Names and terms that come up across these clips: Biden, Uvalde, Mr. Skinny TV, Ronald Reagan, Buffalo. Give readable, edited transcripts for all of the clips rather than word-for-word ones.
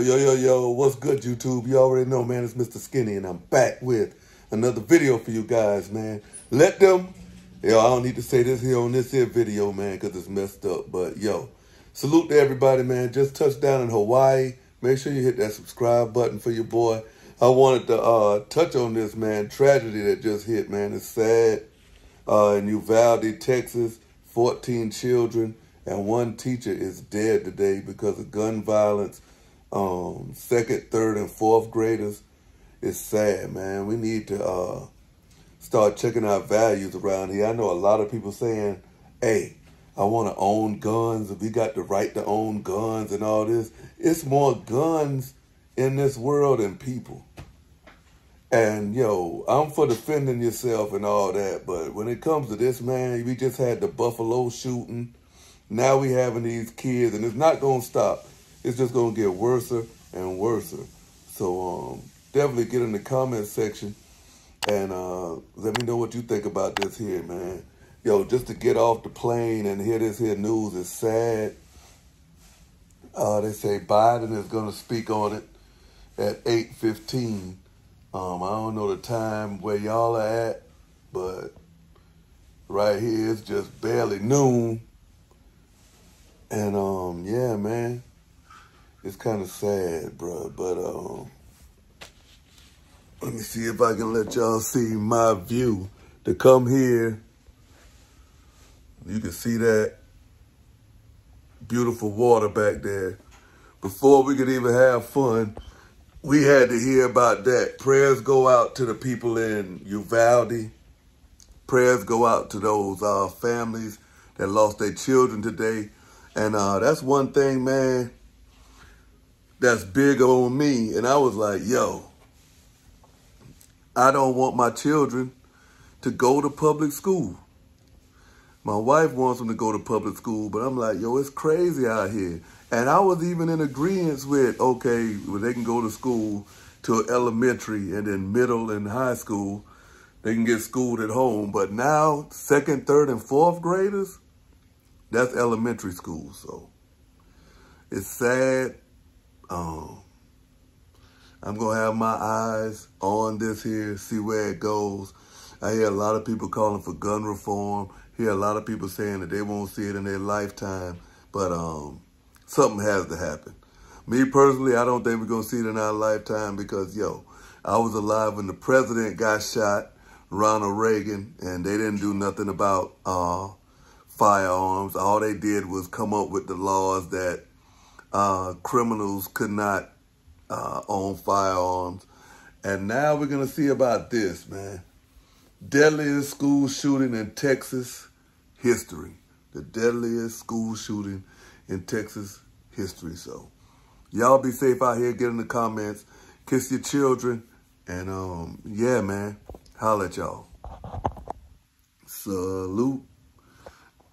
Yo, what's good, YouTube? You already know, man, it's Mr. Skinny, and I'm back with another video for you guys, man. Let them, yo, I don't need to say this here on this here video, man, because it's messed up, but yo, salute to everybody, man. Just touched down in Hawaii. Make sure you hit that subscribe button for your boy. I wanted to touch on this, man, tragedy that just hit, man. It's sad. In Uvalde, Texas, 14 children and one teacher is dead today because of gun violence. Second, third, and fourth graders. It's sad, man. We need to start checking our values around here. I know a lot of people saying, hey, I want to own guns. We got the right to own guns and all this. It's more guns in this world than people. And, yo, I'm for defending yourself and all that. But when it comes to this, man, we just had the Buffalo shooting. Now we having these kids, and it's not going to stop. It's just going to get worse and worse. So definitely get in the comment section and let me know what you think about this here, man. Yo, just to get off the plane and hear this here news is sad. They say Biden is going to speak on it at 8:15. I don't know the time where y'all are at, but right here it's just barely noon. And, yeah, man. It's kind of sad, bro, but let me see if I can let y'all see my view. To come here, you can see that beautiful water back there. Before we could even have fun, we had to hear about that. Prayers go out to the people in Uvalde. Prayers go out to those families that lost their children today. And that's one thing, man, that's big on me. And I was like, yo, I don't want my children to go to public school. My wife wants them to go to public school, but I'm like, yo, it's crazy out here. And I was even in agreement with, okay, well, they can go to school to elementary and then middle and high school. They can get schooled at home. But now, second, third, and fourth graders, that's elementary school. So it's sad. I'm going to have my eyes on this here, see where it goes. I hear a lot of people calling for gun reform. Hear a lot of people saying that they won't see it in their lifetime. But something has to happen. Me personally, I don't think we're going to see it in our lifetime because, yo, I was alive when the president got shot, Ronald Reagan, and they didn't do nothing about firearms. All they did was come up with the laws that criminals could not own firearms. And now we're going to see about this, man. Deadliest school shooting in Texas history. The deadliest school shooting in Texas history. So y'all be safe out here. Get in the comments. Kiss your children. And yeah, man, holla at y'all. Salute.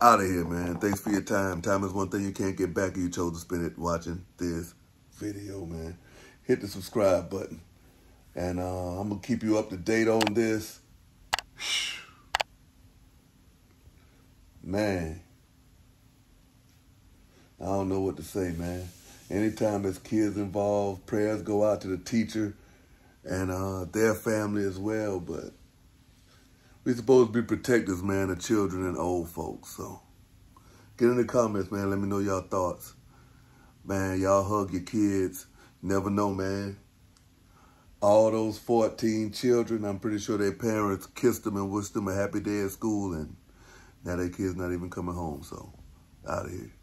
Out of here, man. Thanks for your time. Time is one thing you can't get back, and you chose to spend it watching this video, man. Hit the subscribe button. And I'm going to keep you up to date on this. Man. I don't know what to say, man. Anytime there's kids involved, prayers go out to the teacher and their family as well, but we're supposed to be protectors, man, of children and old folks. So get in the comments, man. Let me know y'all thoughts. Man, y'all hug your kids. Never know, man. All those 14 children, I'm pretty sure their parents kissed them and wished them a happy day at school. And now their kids not even coming home. So out of here.